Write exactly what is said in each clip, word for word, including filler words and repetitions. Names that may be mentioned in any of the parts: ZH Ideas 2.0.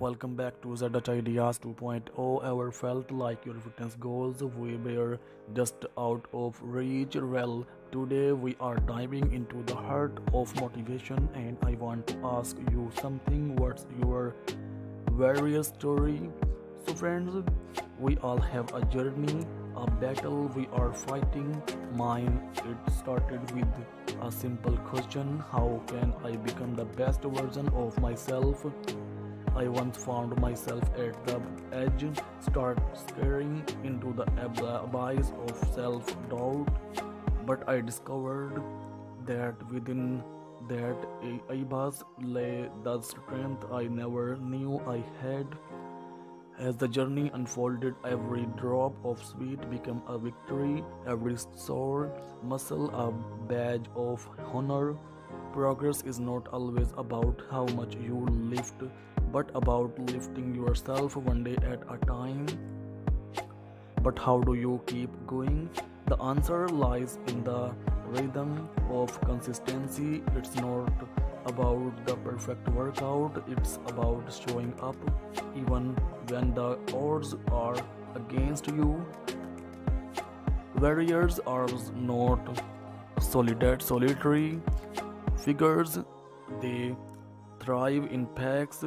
Welcome back to Z H Ideas two point oh. Ever felt like your fitness goals were just out of reach? Well, today we are diving into the heart of motivation, and I want to ask you something. What's your warrior story? So friends, we all have a journey, a battle we are fighting. Mine, it started with a simple question: how can I become the best version of myself? I once found myself at the edge, start staring into the abyss of self-doubt, but I discovered that within that abyss lay the strength I never knew I had. As the journey unfolded, every drop of sweat became a victory, every sore muscle a badge of honor. Progress is not always about how much you lift, but about lifting yourself one day at a time. But how do you keep going? The answer lies in the rhythm of consistency. It's not about the perfect workout, it's about showing up even when the odds are against you. Warriors are not solid solitary figures, they thrive in packs.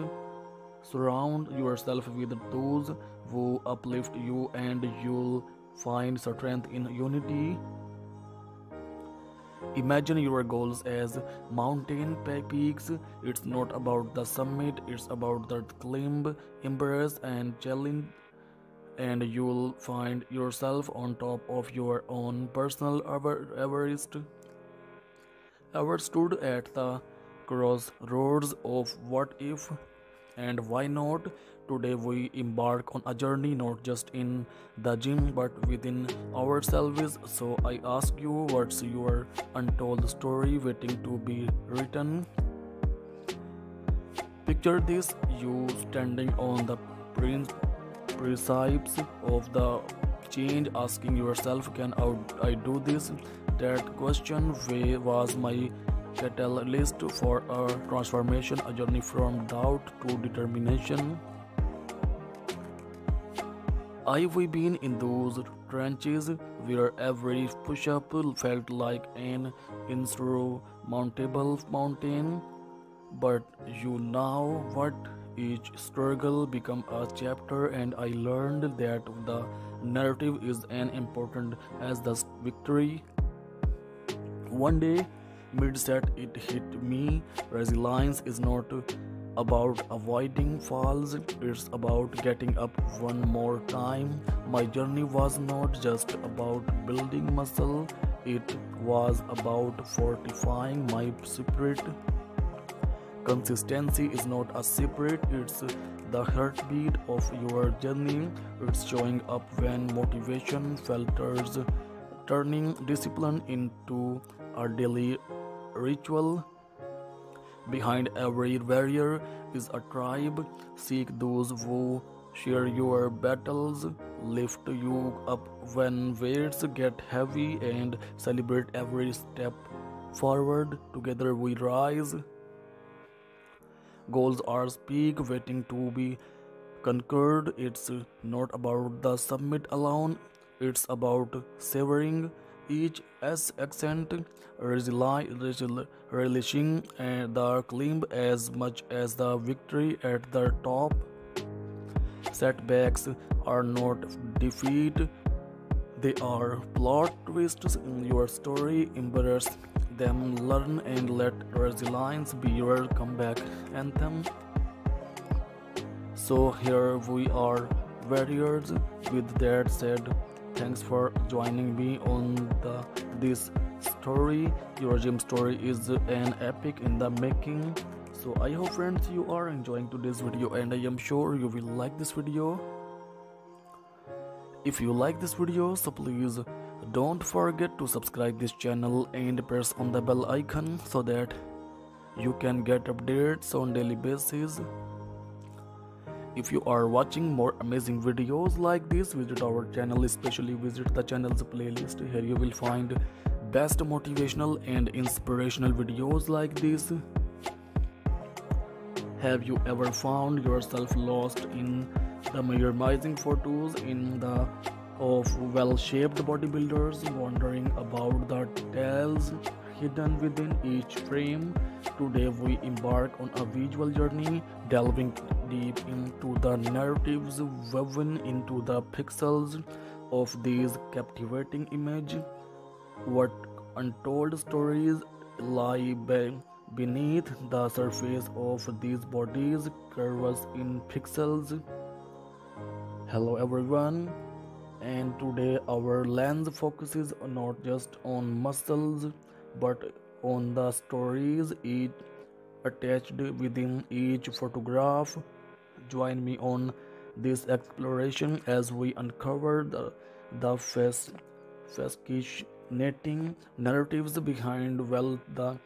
Surround yourself with those who uplift you, and you'll find strength in unity. Imagine your goals as mountain peaks. It's not about the summit, it's about the climb. Embrace and challenge, and you'll find yourself on top of your own personal Everest. Ever stood at the crossroads of what if and why not? Today we embark on a journey not just in the gym but within ourselves. So I ask you, what's your untold story waiting to be written? Picture this: you standing on the precipice of the change, asking yourself, can I do this? That question was my catalyst for a transformation, a journey from doubt to determination. I've been in those trenches where every push-up felt like an insurmountable mountain, but you know what? Each struggle became a chapter, and I learned that the narrative is as important as the victory. One day, mid-set, it hit me. Resilience is not about avoiding falls, it's about getting up one more time. My journey was not just about building muscle, it was about fortifying my spirit. Consistency is not a secret, it's the heartbeat of your journey. It's showing up when motivation falters, turning discipline into a daily ritual. Behind every warrior is a tribe. Seek those who share your battles, lift you up when weights get heavy, and celebrate every step forward. Together we rise. Goals are big, waiting to be conquered. It's not about the summit alone, it's about savoring each as accent, relishing and the climb as much as the victory at the top. Setbacks are not defeat, they are plot twists in your story. Embrace them, learn, and let resilience be your comeback anthem. So here we are, warriors. With that said, thanks for joining me on the, this story. Your gym story is an epic in the making. So I hope, friends, you are enjoying today's video, and I am sure you will like this video. If you like this video, so please don't forget to subscribe this channel and press on the bell icon so that you can get updates on daily basis. If you are watching more amazing videos like this, visit our channel, especially visit the channel's playlist. Here you will find best motivational and inspirational videos like this. Have you ever found yourself lost in the mesmerizing photos in the of well-shaped bodybuilders, wondering about the tales hidden within each frame? Today we embark on a visual journey, delving deep into the narratives woven into the pixels of these captivating images. What untold stories lie beneath the surface of these bodies, curves in pixels? Hello everyone, and today our lens focuses not just on muscles but on the stories each attached within each photograph. Join me on this exploration as we uncover the, the fascinating narratives behind well the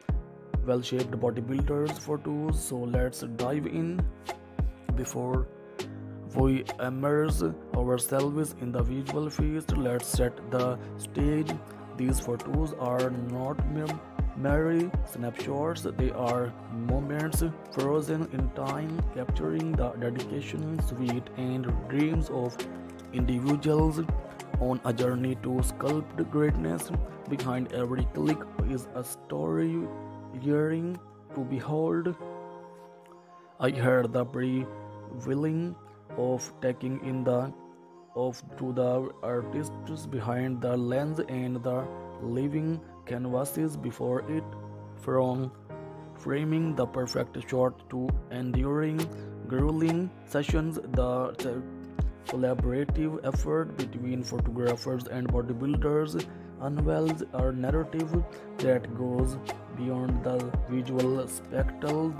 well-shaped bodybuilders photos. So let's dive in. Before we immerse ourselves in the visual feast, let's set the stage. These photos are not merely snapshots, they are moments frozen in time, capturing the dedication, sweat, and dreams of individuals on a journey to sculpt greatness. Behind every click is a story yearning to behold. I heard the prevailing of taking in the of to the artists behind the lens and the living canvases before it. From framing the perfect shot to enduring grueling sessions, the, the collaborative effort between photographers and bodybuilders unveils a narrative that goes beyond the visual spectacle.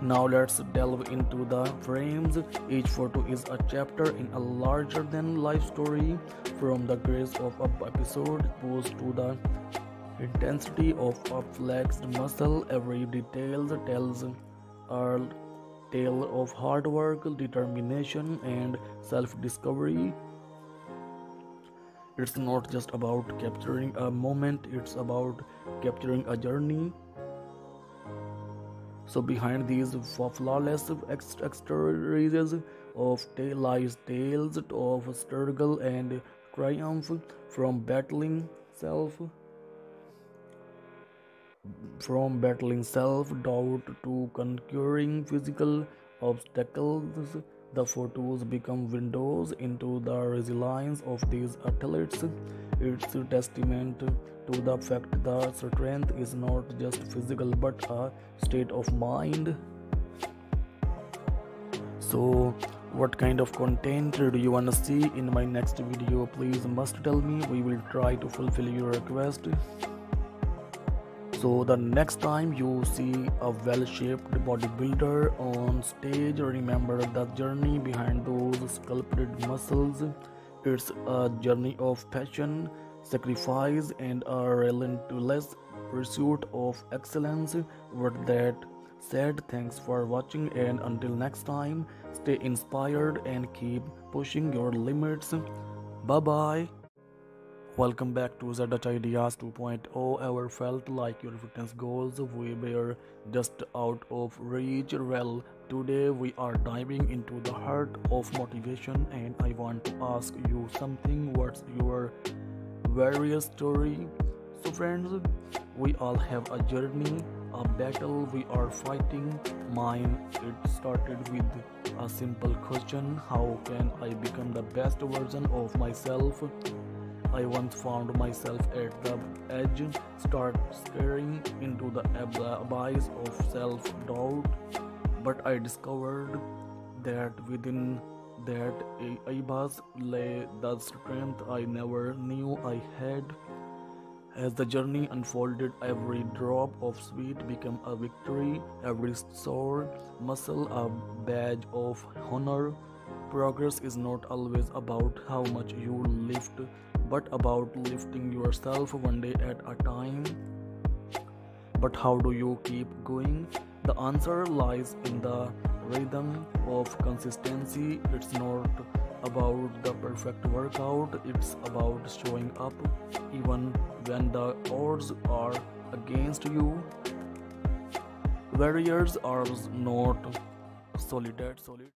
Now let's delve into the frames. Each photo is a chapter in a larger than life story. From the grace of an episode pose to the intensity of a flexed muscle, every detail tells a tale of hard work, determination, and self-discovery. It's not just about capturing a moment, it's about capturing a journey. So behind these flawless exteriors of tale lies tales of struggle and triumph, from battling self from battling self-doubt to conquering physical obstacles. The photos become windows into the resilience of these athletes. It's a testament to the fact that strength is not just physical but a state of mind. So what kind of content do you want to see in my next video? Please must tell me, we will try to fulfill your request. So the next time you see a well-shaped bodybuilder on stage, remember the journey behind those sculpted muscles. It's a journey of passion, sacrifice, and a relentless pursuit of excellence. With that said, thanks for watching, and until next time, stay inspired and keep pushing your limits. Bye-bye. Welcome back to Z H Ideas two point oh. Ever felt like your fitness goals were just out of reach? Well, today we are diving into the heart of motivation, and I want to ask you something. What's your various story? So friends, we all have a journey, a battle we are fighting. Mine, it started with a simple question: how can I become the best version of myself? I once found myself at the edge, start staring into the abyss of self-doubt. But I discovered that within that abyss lay the strength I never knew I had. As the journey unfolded, every drop of sweat became a victory, every sore muscle a badge of honor. Progress is not always about how much you lift, but about lifting yourself one day at a time. But how do you keep going? The answer lies in the rhythm of consistency. It's not about the perfect workout, it's about showing up even when the odds are against you. Barriers are not solid. solid.